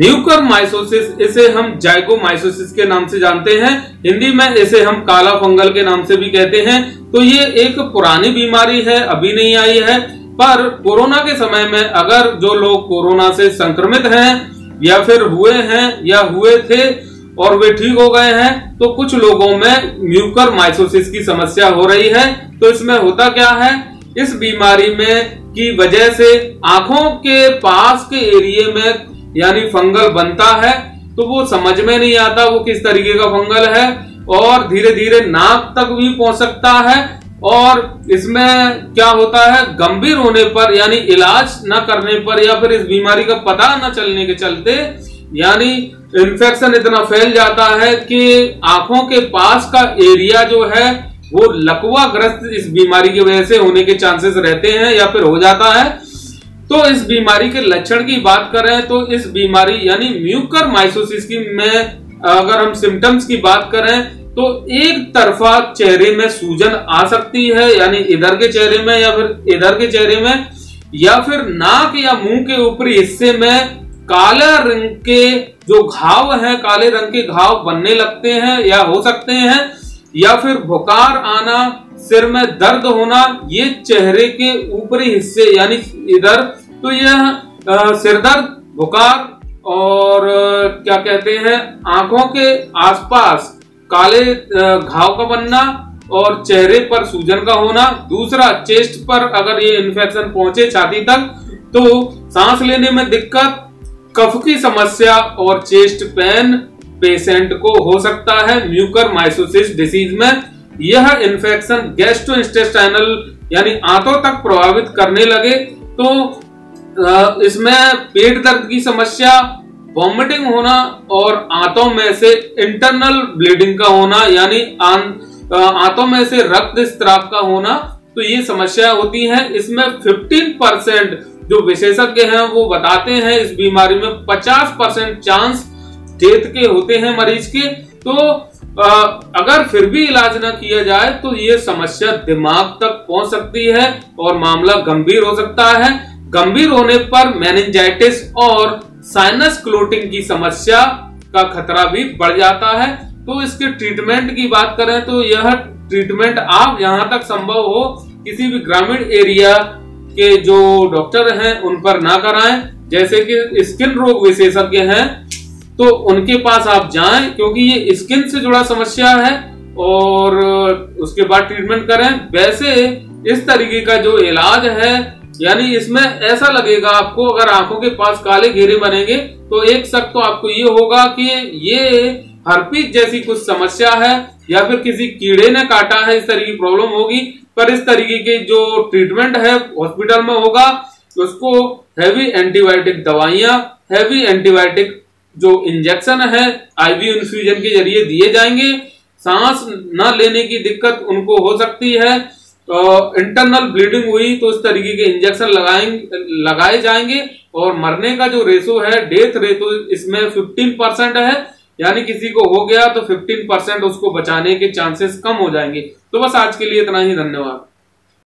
Mucormycosis, इसे हम zygote mycosis के नाम से जानते हैं, हिंदी में इसे हम काला फंगल के नाम से भी कहते हैं। तो ये एक पुरानी बीमारी है, अभी नहीं आई है, पर कोरोना के समय में अगर जो लोग कोरोना से संक्रमित हैं या फिर हुए हैं या हुए थे और वे ठीक हो गए हैं, तो कुछ लोगों में म्यूकरमाइकोसिस की समस्या हो रही है। तो इसमें होता क्या है, इस बीमारी में की वजह से आंखों के पास के एरिया में यानी फंगल बनता है, तो वो समझ में नहीं आता वो किस तरीके का फंगल है, और धीरे धीरे नाक तक भी पहुंच सकता है। और इसमें क्या होता है, गंभीर होने पर यानी इलाज न करने पर या फिर इस बीमारी का पता न चलने के चलते यानी इन्फेक्शन इतना फैल जाता है कि आंखों के पास का एरिया जो है वो लकवा ग्रस्त इस बीमारी की वजह से होने के चांसेस रहते हैं या फिर हो जाता है। तो इस बीमारी के लक्षण की बात करें तो इस बीमारी यानी म्यूकरमाइकोसिस की में अगर हम सिम्टम्स की बात करें तो एक तरफा चेहरे में सूजन आ सकती है, यानी इधर के चेहरे में या फिर इधर के चेहरे में, या फिर नाक या मुंह के ऊपरी हिस्से में काले रंग के जो घाव हैं, काले रंग के घाव बनने लगते हैं या हो सकते हैं, या फिर बुखार आना, सिर में दर्द होना, ये चेहरे के ऊपरी हिस्से यानी इधर, तो यह सिर दर्द, बुखार और क्या कहते हैं आंखों के आसपास काले घाव का बनना और चेहरे पर सूजन का होना। दूसरा, चेस्ट पर अगर ये इन्फेक्शन पहुंचे छाती तक तो सांस लेने में दिक्कत, कफ की समस्या और चेस्ट पेन पेशेंट को हो सकता है। म्यूकरमाइकोसिस डिसीज में यह इन्फेक्शन गैस्ट्रो इंटेस्टाइनल यानी आंतों तक प्रभावित करने लगे तो इसमें पेट दर्द की समस्या, वॉमिटिंग होना और आंतों में से इंटरनल ब्लीडिंग का होना यानी आंतों में से रक्त स्त्राव का होना, तो ये समस्या होती है। इसमें 15% जो विशेषज्ञ हैं वो बताते हैं इस बीमारी में 50% चांस डेथ के होते हैं मरीज के। तो अगर फिर भी इलाज ना किया जाए तो ये समस्या दिमाग तक पहुंच सकती है और मामला गंभीर हो सकता है। गंभीर होने पर मेनिंजाइटिस और साइनस क्लोटिंग की समस्या का खतरा भी बढ़ जाता है। तो इसके ट्रीटमेंट की बात करें तो यह ट्रीटमेंट आप यहां तक संभव हो किसी भी ग्रामीण एरिया के जो डॉक्टर हैं उन पर ना कराएं, जैसे कि स्किन रोग विशेषज्ञ हैं तो उनके पास आप जाएं, क्योंकि ये स्किन से जुड़ा समस्या है और उसके बाद ट्रीटमेंट करें। वैसे इस तरीके का जो इलाज है यानी इसमें ऐसा लगेगा आपको, अगर आंखों के पास काले घेरे बनेंगे तो एक शक तो आपको ये होगा कि ये हर्पीस जैसी कुछ समस्या है या फिर किसी कीड़े ने काटा है, इस तरीके की प्रॉब्लम होगी। पर इस तरीके के जो ट्रीटमेंट है हॉस्पिटल में होगा, उसको हैवी एंटीबायोटिक दवाइयां, हैवी एंटीबायोटिक जो इंजेक्शन है आईवी इन्फ्यूजन के जरिए दिए जाएंगे। सांस न लेने की दिक्कत उनको हो सकती है, इंटरनल ब्लीडिंग हुई तो इस तरीके के इंजेक्शन लगाए जाएंगे। और मरने का जो रेशो है, डेथ रेशो, इसमें 15% है, यानी किसी को हो गया तो 15% उसको बचाने के चांसेस कम हो जाएंगे। तो बस आज के लिए इतना ही, धन्यवाद।